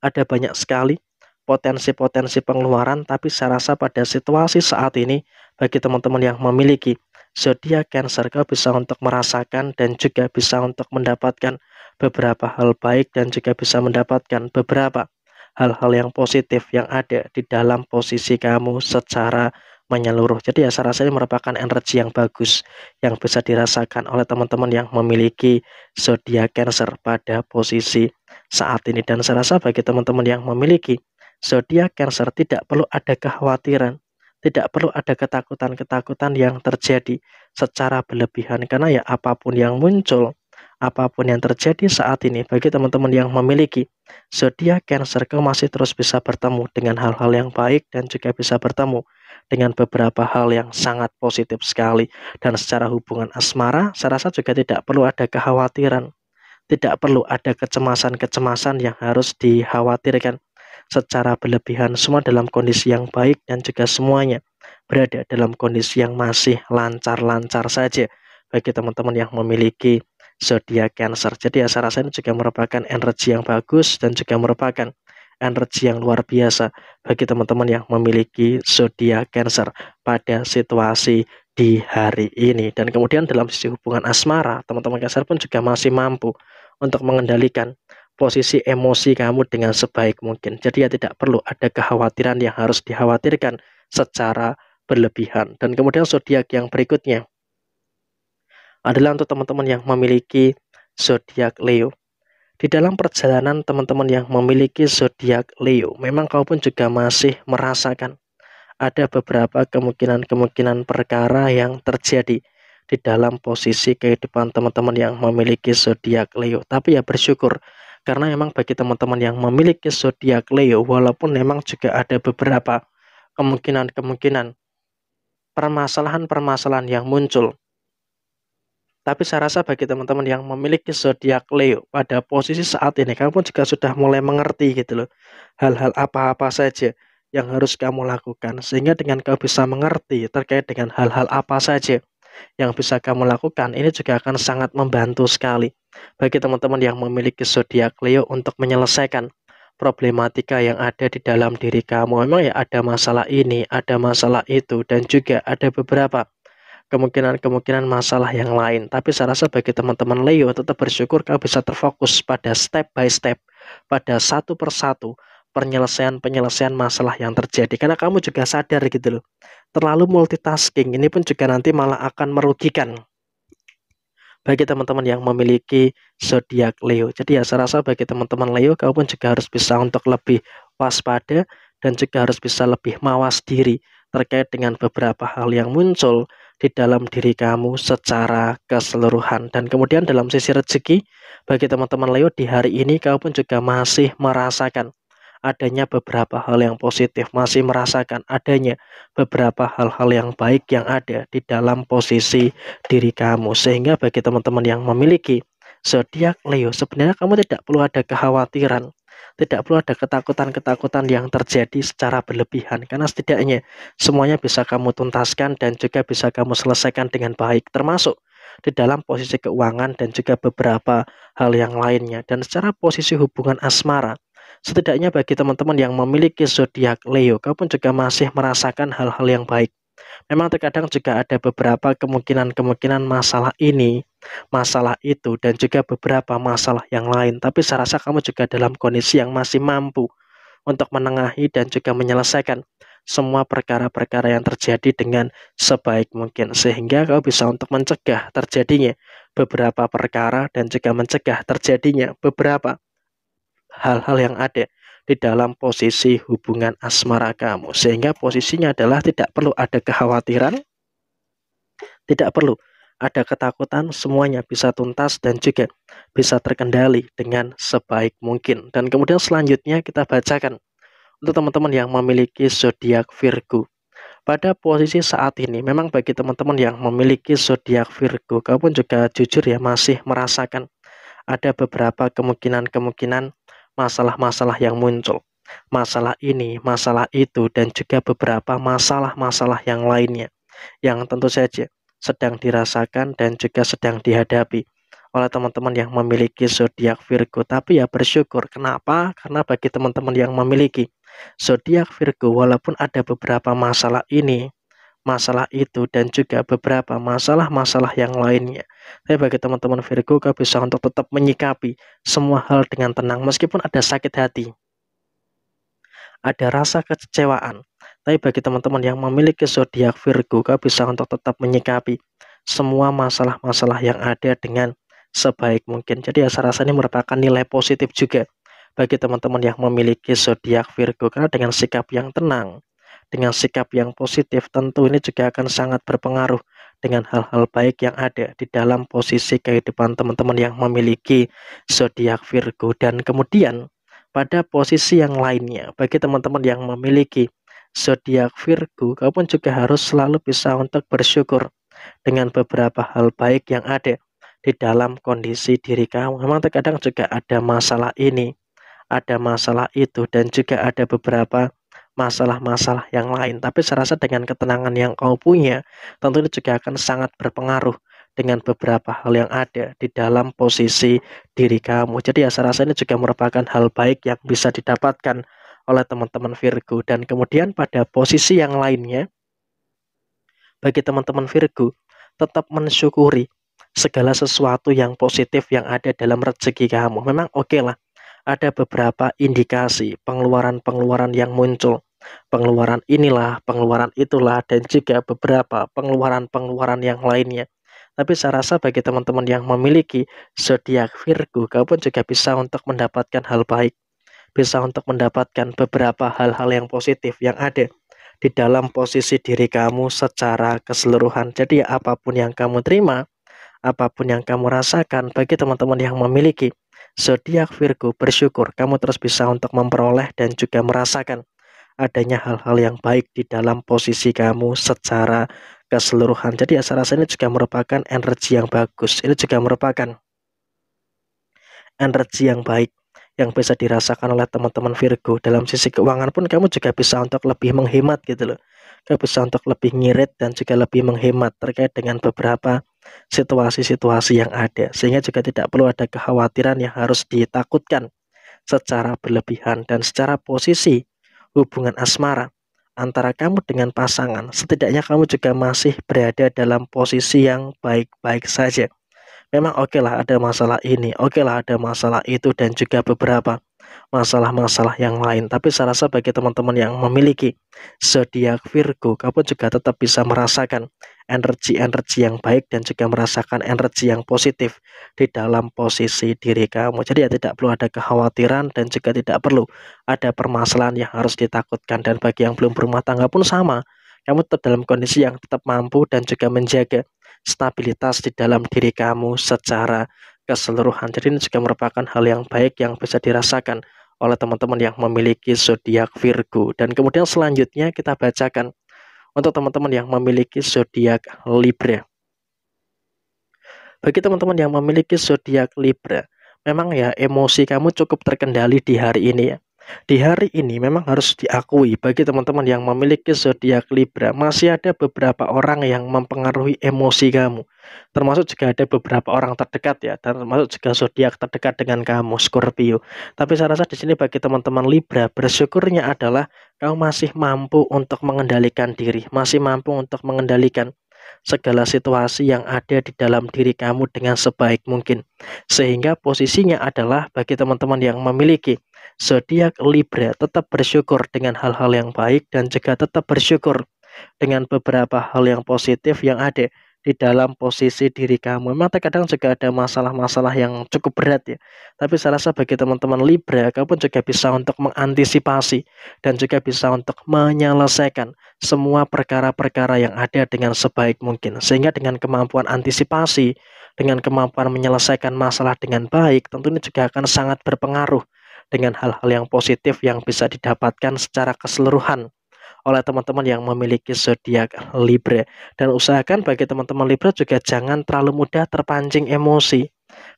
ada banyak sekali potensi-potensi pengeluaran, tapi saya rasa pada situasi saat ini bagi teman-teman yang memiliki zodiak Cancer, kau bisa untuk merasakan dan juga bisa untuk mendapatkan beberapa hal baik dan juga bisa mendapatkan beberapa hal-hal yang positif yang ada di dalam posisi kamu secara menyeluruh. Jadi ya, saya rasa ini merupakan energi yang bagus yang bisa dirasakan oleh teman-teman yang memiliki zodiak Cancer pada posisi saat ini. Dan saya rasa bagi teman-teman yang memiliki zodiak Cancer tidak perlu ada kekhawatiran, tidak perlu ada ketakutan-ketakutan yang terjadi secara berlebihan, karena ya apapun yang muncul, apapun yang terjadi saat ini, bagi teman-teman yang memiliki zodiak Cancer, kamu masih terus bisa bertemu dengan hal-hal yang baik dan juga bisa bertemu dengan beberapa hal yang sangat positif sekali. Dan secara hubungan asmara, saya rasa juga tidak perlu ada kekhawatiran, tidak perlu ada kecemasan-kecemasan yang harus dikhawatirkan secara berlebihan. Semua dalam kondisi yang baik dan juga semuanya berada dalam kondisi yang masih lancar-lancar saja bagi teman-teman yang memiliki zodiak Cancer. Jadi ya, saya rasa ini juga merupakan energi yang bagus dan juga merupakan energi yang luar biasa bagi teman-teman yang memiliki zodiak Cancer pada situasi di hari ini. Dan kemudian dalam sisi hubungan asmara, teman-teman Cancer pun juga masih mampu untuk mengendalikan posisi emosi kamu dengan sebaik mungkin. Jadi ya, tidak perlu ada kekhawatiran yang harus dikhawatirkan secara berlebihan. Dan kemudian zodiak yang berikutnya adalah untuk teman-teman yang memiliki zodiak Leo. Di dalam perjalanan teman-teman yang memiliki zodiak Leo, memang kau pun juga masih merasakan ada beberapa kemungkinan-kemungkinan perkara yang terjadi di dalam posisi kehidupan teman-teman yang memiliki zodiak Leo. Tapi ya bersyukur, karena memang bagi teman-teman yang memiliki zodiak Leo, walaupun memang juga ada beberapa kemungkinan-kemungkinan permasalahan-permasalahan yang muncul, tapi saya rasa bagi teman-teman yang memiliki zodiak Leo pada posisi saat ini, kamu pun juga sudah mulai mengerti gitu loh, hal-hal apa-apa saja yang harus kamu lakukan. Sehingga dengan kau bisa mengerti terkait dengan hal-hal apa saja yang bisa kamu lakukan, ini juga akan sangat membantu sekali bagi teman-teman yang memiliki zodiak Leo untuk menyelesaikan problematika yang ada di dalam diri kamu. Memang ya ada masalah ini, ada masalah itu, dan juga ada beberapa kemungkinan-kemungkinan masalah yang lain. Tapi saya rasa bagi teman-teman Leo, tetap bersyukur kau bisa terfokus pada step by step, pada satu persatu penyelesaian masalah yang terjadi. Karena kamu juga sadar gitu loh, terlalu multitasking ini pun juga nanti malah akan merugikan bagi teman-teman yang memiliki zodiak Leo. Jadi ya, saya rasa bagi teman-teman Leo, kau pun juga harus bisa untuk lebih waspada dan juga harus bisa lebih mawas diri terkait dengan beberapa hal yang muncul di dalam diri kamu secara keseluruhan. Dan kemudian dalam sisi rezeki, bagi teman-teman Leo di hari ini, kau pun juga masih merasakan adanya beberapa hal yang positif, masih merasakan adanya beberapa hal-hal yang baik yang ada di dalam posisi diri kamu. Sehingga bagi teman-teman yang memiliki zodiak Leo, sebenarnya kamu tidak perlu ada kekhawatiran, tidak perlu ada ketakutan-ketakutan yang terjadi secara berlebihan, karena setidaknya semuanya bisa kamu tuntaskan dan juga bisa kamu selesaikan dengan baik, termasuk di dalam posisi keuangan dan juga beberapa hal yang lainnya. Dan secara posisi hubungan asmara, setidaknya bagi teman-teman yang memiliki zodiak Leo, kau pun juga masih merasakan hal-hal yang baik. Memang terkadang juga ada beberapa kemungkinan-kemungkinan masalah ini, masalah itu, dan juga beberapa masalah yang lain. Tapi saya rasa kamu juga dalam kondisi yang masih mampu untuk menengahi dan juga menyelesaikan semua perkara-perkara yang terjadi dengan sebaik mungkin. Sehingga kau bisa untuk mencegah terjadinya beberapa perkara dan juga mencegah terjadinya beberapa hal-hal yang ada di dalam posisi hubungan asmara kamu. Sehingga posisinya adalah tidak perlu ada kekhawatiran, tidak perlu ada ketakutan, semuanya bisa tuntas dan juga bisa terkendali dengan sebaik mungkin. Dan kemudian selanjutnya kita bacakan untuk teman-teman yang memiliki zodiak Virgo. Pada posisi saat ini, memang bagi teman-teman yang memiliki zodiak Virgo, kau pun juga jujur ya masih merasakan ada beberapa kemungkinan-kemungkinan masalah-masalah yang muncul, masalah ini, masalah itu, dan juga beberapa masalah-masalah yang lainnya yang tentu saja sedang dirasakan dan juga sedang dihadapi oleh teman-teman yang memiliki zodiak Virgo. Tapi ya bersyukur, kenapa? Karena bagi teman-teman yang memiliki zodiak Virgo, walaupun ada beberapa masalah ini, masalah itu, dan juga beberapa masalah-masalah yang lainnya, tapi bagi teman-teman Virgo, kau bisa untuk tetap menyikapi semua hal dengan tenang, meskipun ada sakit hati, ada rasa kecewaan. Tapi bagi teman-teman yang memiliki zodiak Virgo, bisa untuk tetap menyikapi semua masalah-masalah yang ada dengan sebaik mungkin. Jadi rasa ini merupakan nilai positif juga bagi teman-teman yang memiliki zodiak Virgo, karena dengan sikap yang tenang, dengan sikap yang positif, tentu ini juga akan sangat berpengaruh dengan hal-hal baik yang ada di dalam posisi kehidupan teman-teman yang memiliki zodiak Virgo. Dan kemudian pada posisi yang lainnya, bagi teman-teman yang memiliki zodiak Virgo, kamu juga harus selalu bisa untuk bersyukur dengan beberapa hal baik yang ada di dalam kondisi diri kamu. Memang terkadang juga ada masalah ini, ada masalah itu, dan juga ada beberapa masalah-masalah yang lain. Tapi saya rasa dengan ketenangan yang kau punya, tentu ini juga akan sangat berpengaruh dengan beberapa hal yang ada di dalam posisi diri kamu. Jadi saya rasa ini juga merupakan hal baik yang bisa didapatkan oleh teman-teman Virgo. Dan kemudian pada posisi yang lainnya, bagi teman-teman Virgo, tetap mensyukuri segala sesuatu yang positif yang ada dalam rezeki kamu. Memang okelah, ada beberapa indikasi pengeluaran-pengeluaran yang muncul. Pengeluaran inilah, pengeluaran itulah, dan juga beberapa pengeluaran-pengeluaran yang lainnya. Tapi saya rasa bagi teman-teman yang memiliki zodiak Virgo, kamu juga bisa untuk mendapatkan hal baik, bisa untuk mendapatkan beberapa hal-hal yang positif yang ada di dalam posisi diri kamu secara keseluruhan. Jadi apapun yang kamu terima, apapun yang kamu rasakan, bagi teman-teman yang memiliki zodiak Virgo, bersyukur kamu terus bisa untuk memperoleh dan juga merasakan adanya hal-hal yang baik di dalam posisi kamu secara keseluruhan. Jadi saya rasa ini juga merupakan energi yang bagus. Ini juga merupakan energi yang baik yang bisa dirasakan oleh teman-teman Virgo. Dalam sisi keuangan pun kamu juga bisa untuk lebih menghemat gitu loh. Kamu bisa untuk lebih ngirit dan juga lebih menghemat terkait dengan beberapa situasi-situasi yang ada, sehingga juga tidak perlu ada kekhawatiran yang harus ditakutkan secara berlebihan. Dan secara posisi hubungan asmara antara kamu dengan pasangan, setidaknya kamu juga masih berada dalam posisi yang baik-baik saja. Memang okelah ada masalah ini, okelah ada masalah itu, dan juga beberapa masalah-masalah yang lain. Tapi saya rasa bagi teman-teman yang memiliki zodiak Virgo, kamu juga tetap bisa merasakan energi-energi yang baik dan juga merasakan energi yang positif di dalam posisi diri kamu. Jadi tidak perlu ada kekhawatiran dan juga tidak perlu ada permasalahan yang harus ditakutkan. Dan bagi yang belum berumah tangga pun sama, kamu tetap dalam kondisi yang tetap mampu dan juga menjaga stabilitas di dalam diri kamu secara keseluruhan. Jadi ini juga merupakan hal yang baik yang bisa dirasakan oleh teman-teman yang memiliki zodiak Virgo. Dan kemudian selanjutnya kita bacakan untuk teman-teman yang memiliki zodiak Libra. Bagi teman-teman yang memiliki zodiak Libra, memang ya emosi kamu cukup terkendali di hari ini ya. Di hari ini memang harus diakui bagi teman-teman yang memiliki zodiak Libra, masih ada beberapa orang yang mempengaruhi emosi kamu. Termasuk juga ada beberapa orang terdekat ya, dan termasuk juga zodiak terdekat dengan kamu, Scorpio. Tapi saya rasa di sini bagi teman-teman Libra, bersyukurnya adalah kamu masih mampu untuk mengendalikan diri, masih mampu untuk mengendalikan segala situasi yang ada di dalam diri kamu dengan sebaik mungkin. Sehingga posisinya adalah bagi teman-teman yang memiliki zodiak Libra, tetap bersyukur dengan hal-hal yang baik dan juga tetap bersyukur dengan beberapa hal yang positif yang ada di dalam posisi diri kamu. Memang terkadang juga ada masalah-masalah yang cukup berat ya. Tapi saya rasa bagi teman-teman Libra, kamu juga bisa untuk mengantisipasi dan juga bisa untuk menyelesaikan semua perkara-perkara yang ada dengan sebaik mungkin. Sehingga dengan kemampuan antisipasi, dengan kemampuan menyelesaikan masalah dengan baik, tentunya juga akan sangat berpengaruh dengan hal-hal yang positif yang bisa didapatkan secara keseluruhan oleh teman-teman yang memiliki zodiak Libra. Dan usahakan bagi teman-teman Libra juga jangan terlalu mudah terpancing emosi.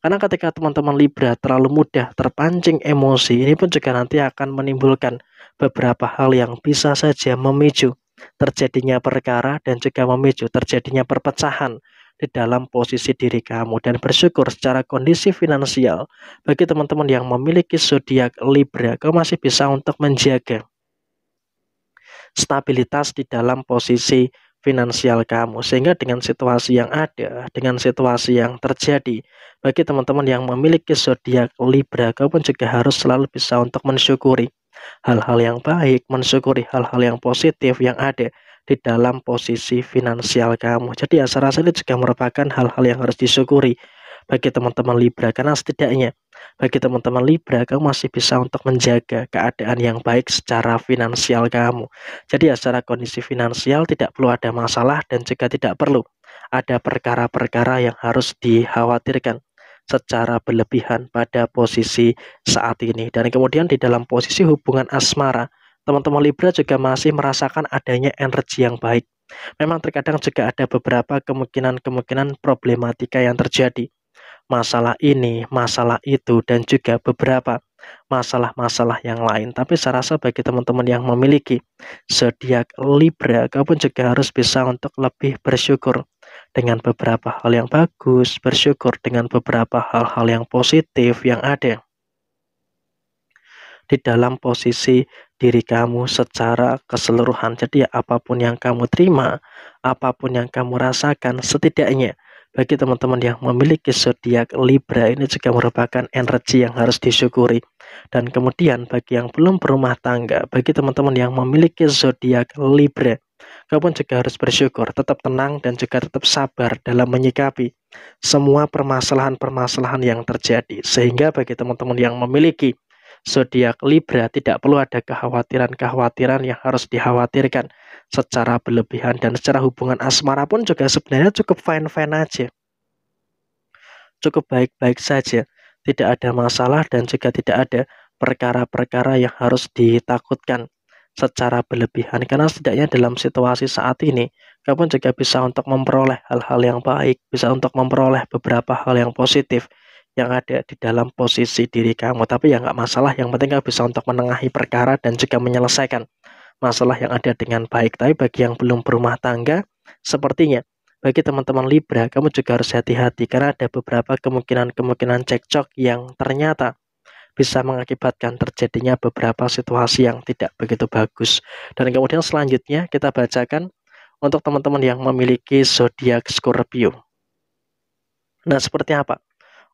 Karena ketika teman-teman Libra terlalu mudah terpancing emosi, ini pun juga nanti akan menimbulkan beberapa hal yang bisa saja memicu terjadinya perkara dan juga memicu terjadinya perpecahan di dalam posisi diri kamu. Dan bersyukur secara kondisi finansial, bagi teman-teman yang memiliki zodiak Libra, kamu masih bisa untuk menjaga stabilitas di dalam posisi finansial kamu. Sehingga dengan situasi yang ada, dengan situasi yang terjadi, bagi teman-teman yang memiliki zodiak Libra, kamu juga harus selalu bisa untuk mensyukuri hal-hal yang baik, mensyukuri hal-hal yang positif yang ada di dalam posisi finansial kamu. Jadi ya, saya rasa ini juga merupakan hal-hal yang harus disyukuri bagi teman-teman Libra, karena setidaknya bagi teman-teman Libra, kamu masih bisa untuk menjaga keadaan yang baik secara finansial kamu. Jadi ya, secara kondisi finansial tidak perlu ada masalah dan juga tidak perlu ada perkara-perkara yang harus dikhawatirkan secara berlebihan pada posisi saat ini. Dan kemudian di dalam posisi hubungan asmara, teman-teman Libra juga masih merasakan adanya energi yang baik. Memang terkadang juga ada beberapa kemungkinan-kemungkinan problematika yang terjadi. Masalah ini, masalah itu, dan juga beberapa masalah-masalah yang lain. Tapi saya rasa bagi teman-teman yang memiliki zodiak Libra, kamu juga harus bisa untuk lebih bersyukur dengan beberapa hal yang bagus, bersyukur dengan beberapa hal-hal yang positif yang ada di dalam posisi diri kamu secara keseluruhan. Jadi ya, apapun yang kamu terima, apapun yang kamu rasakan, setidaknya bagi teman-teman yang memiliki zodiak Libra, ini juga merupakan energi yang harus disyukuri. Dan kemudian bagi yang belum berumah tangga, bagi teman-teman yang memiliki zodiak Libra, kamu juga harus bersyukur, tetap tenang dan juga tetap sabar dalam menyikapi semua permasalahan-permasalahan yang terjadi. Sehingga bagi teman-teman yang memiliki zodiak Libra, tidak perlu ada kekhawatiran-kekhawatiran yang harus dikhawatirkan secara berlebihan. Dan secara hubungan asmara pun juga sebenarnya cukup fine-fine aja, cukup baik-baik saja, tidak ada masalah dan juga tidak ada perkara-perkara yang harus ditakutkan secara berlebihan. Karena setidaknya dalam situasi saat ini, kamu juga bisa untuk memperoleh hal-hal yang baik, bisa untuk memperoleh beberapa hal yang positif yang ada di dalam posisi diri kamu. Tapi ya nggak masalah, yang penting kamu bisa untuk menengahi perkara dan juga menyelesaikan masalah yang ada dengan baik. Tapi bagi yang belum berumah tangga, sepertinya bagi teman-teman Libra, kamu juga harus hati-hati karena ada beberapa kemungkinan-kemungkinan cekcok yang ternyata bisa mengakibatkan terjadinya beberapa situasi yang tidak begitu bagus. Dan kemudian selanjutnya kita bacakan untuk teman-teman yang memiliki zodiak Scorpio. Nah, seperti apa?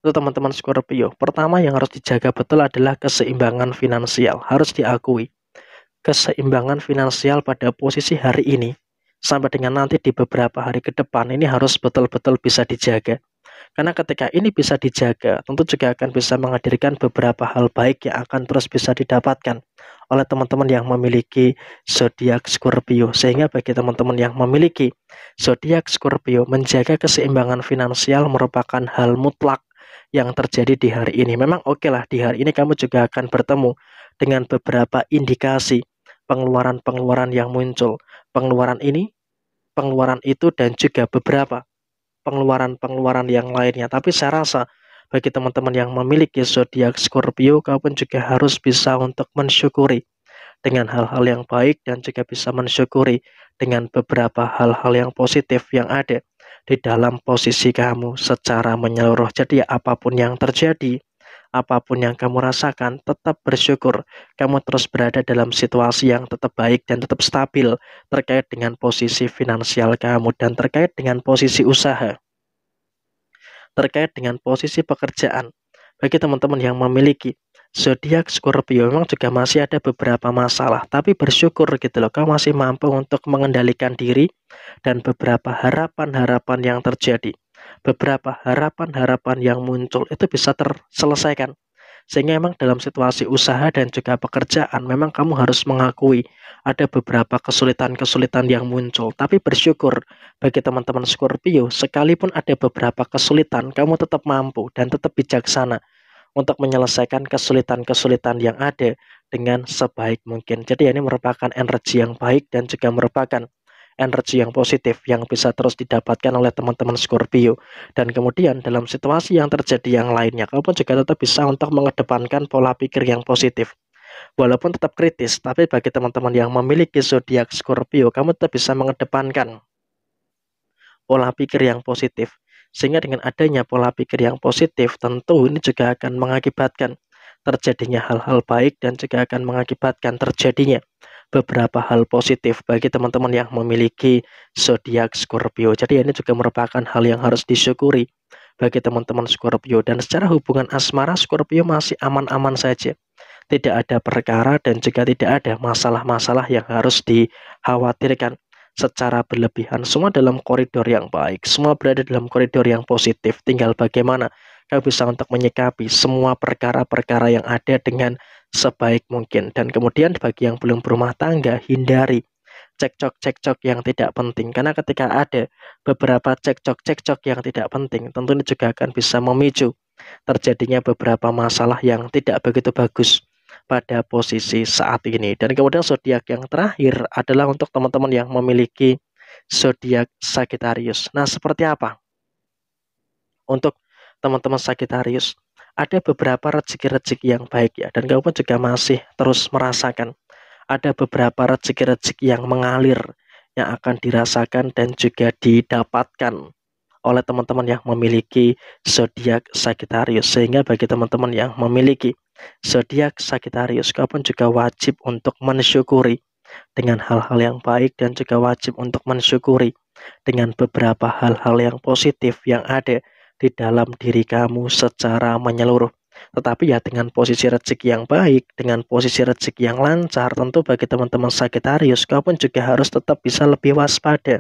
Untuk teman-teman Scorpio, pertama yang harus dijaga betul adalah keseimbangan finansial. Harus diakui, keseimbangan finansial pada posisi hari ini sampai dengan nanti di beberapa hari ke depan ini harus betul-betul bisa dijaga. Karena ketika ini bisa dijaga, tentu juga akan bisa menghadirkan beberapa hal baik yang akan terus bisa didapatkan oleh teman-teman yang memiliki zodiak Scorpio. Sehingga bagi teman-teman yang memiliki zodiak Scorpio, menjaga keseimbangan finansial merupakan hal mutlak yang terjadi di hari ini. Memang oke lah, di hari ini kamu juga akan bertemu dengan beberapa indikasi pengeluaran-pengeluaran yang muncul. Pengeluaran ini, pengeluaran itu, dan juga beberapa pengeluaran-pengeluaran yang lainnya. Tapi saya rasa bagi teman-teman yang memiliki zodiak Scorpio, kamu juga harus bisa untuk mensyukuri dengan hal-hal yang baik dan juga bisa mensyukuri dengan beberapa hal-hal yang positif yang ada di dalam posisi kamu secara menyeluruh. Jadi ya, apapun yang terjadi, apapun yang kamu rasakan, tetap bersyukur. Kamu terus berada dalam situasi yang tetap baik dan tetap stabil terkait dengan posisi finansial kamu, dan terkait dengan posisi usaha, terkait dengan posisi pekerjaan. Bagi teman-teman yang memiliki zodiak Scorpio, memang juga masih ada beberapa masalah, tapi bersyukur gitu loh, kamu masih mampu untuk mengendalikan diri. Dan beberapa harapan-harapan yang terjadi, beberapa harapan-harapan yang muncul, itu bisa terselesaikan. Sehingga memang dalam situasi usaha dan juga pekerjaan, memang kamu harus mengakui ada beberapa kesulitan-kesulitan yang muncul. Tapi bersyukur bagi teman-teman Scorpio, sekalipun ada beberapa kesulitan, kamu tetap mampu dan tetap bijaksana untuk menyelesaikan kesulitan-kesulitan yang ada dengan sebaik mungkin. Jadi ini merupakan energi yang baik dan juga merupakan energi yang positif yang bisa terus didapatkan oleh teman-teman Scorpio. Dan kemudian dalam situasi yang terjadi yang lainnya, kamu pun juga tetap bisa untuk mengedepankan pola pikir yang positif. Walaupun tetap kritis, tapi bagi teman-teman yang memiliki zodiak Scorpio, kamu tetap bisa mengedepankan pola pikir yang positif. Sehingga dengan adanya pola pikir yang positif, tentu ini juga akan mengakibatkan terjadinya hal-hal baik dan juga akan mengakibatkan terjadinya beberapa hal positif bagi teman-teman yang memiliki zodiak Scorpio. Jadi ini juga merupakan hal yang harus disyukuri bagi teman-teman Scorpio. Dan secara hubungan asmara, Scorpio masih aman-aman saja. tidak ada perkara dan juga tidak ada masalah-masalah yang harus dikhawatirkan secara berlebihan. Semua dalam koridor yang baik, semua berada dalam koridor yang positif. Tinggal bagaimana kau bisa untuk menyikapi semua perkara-perkara yang ada dengan sebaik mungkin. Dan kemudian bagi yang belum berumah tangga, hindari cekcok-cekcok yang tidak penting, karena ketika ada beberapa cekcok-cekcok yang tidak penting, tentunya juga akan bisa memicu terjadinya beberapa masalah yang tidak begitu bagus pada posisi saat ini. Dan kemudian zodiak yang terakhir adalah untuk teman-teman yang memiliki zodiak Sagittarius. Nah, seperti apa untuk teman-teman Sagittarius? Ada beberapa rezeki-rezeki yang baik ya, dan kamu juga masih terus merasakan ada beberapa rezeki-rezeki yang mengalir yang akan dirasakan dan juga didapatkan oleh teman-teman yang memiliki zodiak Sagittarius. Sehingga bagi teman-teman yang memiliki zodiak Sagittarius, kamu juga wajib untuk mensyukuri dengan hal-hal yang baik dan juga wajib untuk mensyukuri dengan beberapa hal-hal yang positif yang ada di dalam diri kamu secara menyeluruh. Tetapi ya dengan posisi rezeki yang baik, dengan posisi rezeki yang lancar, tentu bagi teman-teman Sagittarius, kau pun juga harus tetap bisa lebih waspada,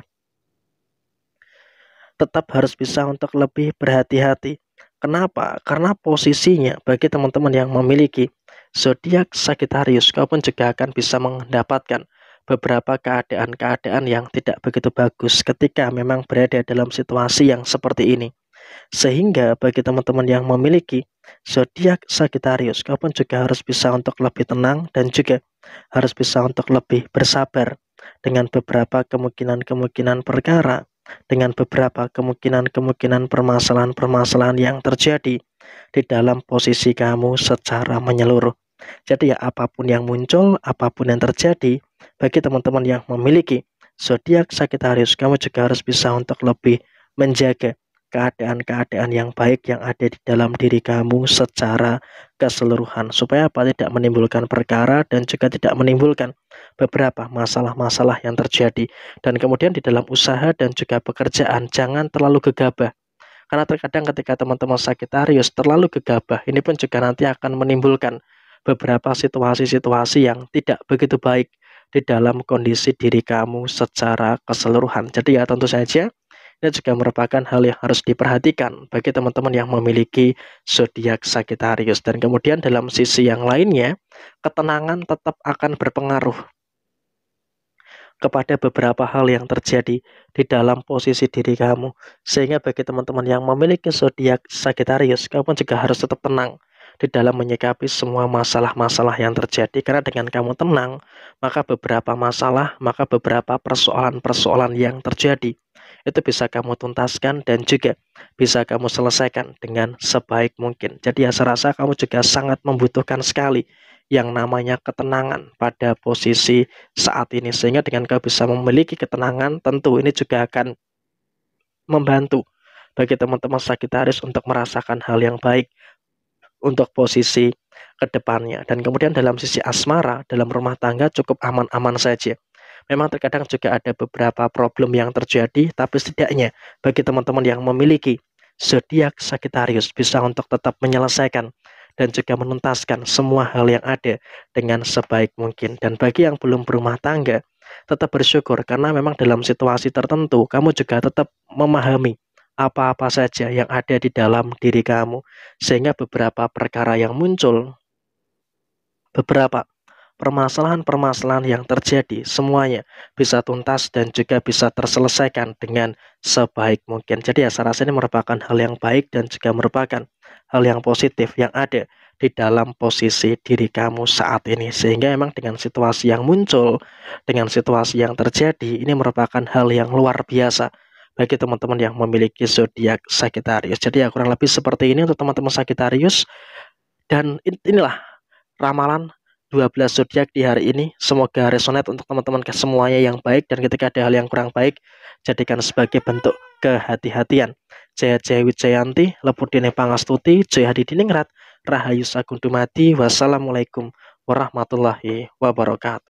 tetap harus bisa untuk lebih berhati-hati. Kenapa? Karena posisinya bagi teman-teman yang memiliki zodiak Sagittarius, kau pun juga akan bisa mendapatkan beberapa keadaan-keadaan yang tidak begitu bagus ketika memang berada dalam situasi yang seperti ini. Sehingga bagi teman-teman yang memiliki zodiak Sagittarius, kamu juga harus bisa untuk lebih tenang dan juga harus bisa untuk lebih bersabar dengan beberapa kemungkinan-kemungkinan perkara, dengan beberapa kemungkinan-kemungkinan permasalahan-permasalahan yang terjadi di dalam posisi kamu secara menyeluruh. Jadi ya apapun yang muncul, apapun yang terjadi, bagi teman-teman yang memiliki zodiak Sagittarius, kamu juga harus bisa untuk lebih menjaga keadaan-keadaan yang baik yang ada di dalam diri kamu secara keseluruhan, supaya apa, tidak menimbulkan perkara dan juga tidak menimbulkan beberapa masalah-masalah yang terjadi. Dan kemudian di dalam usaha dan juga pekerjaan, jangan terlalu gegabah, karena terkadang ketika teman-teman Sagittarius terlalu gegabah, ini pun juga nanti akan menimbulkan beberapa situasi-situasi yang tidak begitu baik di dalam kondisi diri kamu secara keseluruhan. Jadi ya tentu saja ini juga merupakan hal yang harus diperhatikan bagi teman-teman yang memiliki zodiak Sagittarius. Dan kemudian dalam sisi yang lainnya, ketenangan tetap akan berpengaruh kepada beberapa hal yang terjadi di dalam posisi diri kamu. Sehingga bagi teman-teman yang memiliki zodiak Sagittarius, kamu juga harus tetap tenang di dalam menyikapi semua masalah-masalah yang terjadi. Karena dengan kamu tenang, maka beberapa masalah, maka beberapa persoalan-persoalan yang terjadi itu bisa kamu tuntaskan dan juga bisa kamu selesaikan dengan sebaik mungkin. Jadi ya saya rasa kamu juga sangat membutuhkan sekali yang namanya ketenangan pada posisi saat ini. Sehingga dengan kamu bisa memiliki ketenangan, tentu ini juga akan membantu bagi teman-teman Sagittarius untuk merasakan hal yang baik untuk posisi kedepannya. Dan kemudian dalam sisi asmara, dalam rumah tangga cukup aman-aman saja. Memang terkadang juga ada beberapa problem yang terjadi, tapi setidaknya bagi teman-teman yang memiliki zodiak Sagittarius bisa untuk tetap menyelesaikan dan juga menuntaskan semua hal yang ada dengan sebaik mungkin. Dan bagi yang belum berumah tangga, tetap bersyukur, karena memang dalam situasi tertentu kamu juga tetap memahami apa-apa saja yang ada di dalam diri kamu. Sehingga beberapa perkara yang muncul, beberapa permasalahan-permasalahan yang terjadi, semuanya bisa tuntas dan juga bisa terselesaikan dengan sebaik mungkin. Jadi ya saya rasa ini merupakan hal yang baik dan juga merupakan hal yang positif yang ada di dalam posisi diri kamu saat ini. Sehingga memang dengan situasi yang muncul, dengan situasi yang terjadi, ini merupakan hal yang luar biasa bagi teman-teman yang memiliki zodiak Sagittarius. Jadi ya kurang lebih seperti ini untuk teman-teman Sagittarius. Dan inilah ramalan 12 zodiak di hari ini. Semoga resonate untuk teman-teman semuanya yang baik, dan ketika ada hal yang kurang baik, jadikan sebagai bentuk kehati-hatian. Jaya Jaya Wijayanti, Lepudine Pangastuti, Jaya Hadidiningrat, Rahayu Sagundumati. Wassalamualaikum warahmatullahi wabarakatuh.